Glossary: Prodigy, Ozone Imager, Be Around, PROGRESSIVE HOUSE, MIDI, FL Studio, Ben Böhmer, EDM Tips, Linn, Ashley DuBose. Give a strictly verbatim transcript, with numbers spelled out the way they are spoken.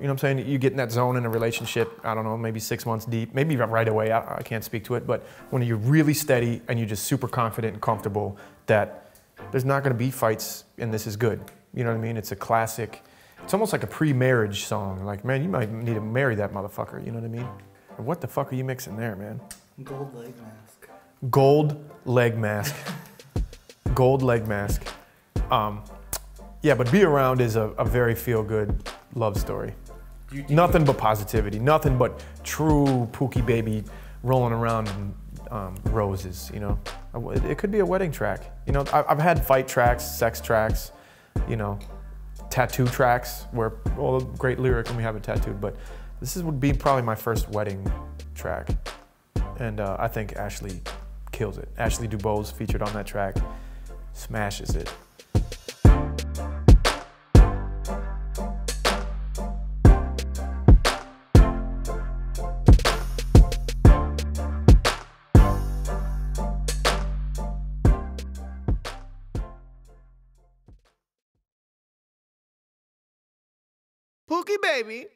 You know what I'm saying? You get in that zone in a relationship, I don't know, maybe six months deep, maybe right away, I, I can't speak to it, but when you're really steady and you're just super confident and comfortable that there's not gonna be fights and this is good. You know what I mean? It's a classic, it's almost like a pre-marriage song. Like, man, you might need to marry that motherfucker, you know what I mean? What the fuck are you mixing there, man? Gold leg mask. Gold leg mask. Gold leg mask. Um, yeah, but Be Around is a, a very feel-good love story. You, you nothing but positivity, nothing but true Pookie baby rolling around in um, roses, you know? It could be a wedding track. You know, I've had fight tracks, sex tracks, you know, tattoo tracks where, well, great lyric and we have it tattooed, but this is, would be probably my first wedding track. And uh, I think Ashley kills it. Ashley DuBose featured on that track, smashes it. Pookie baby.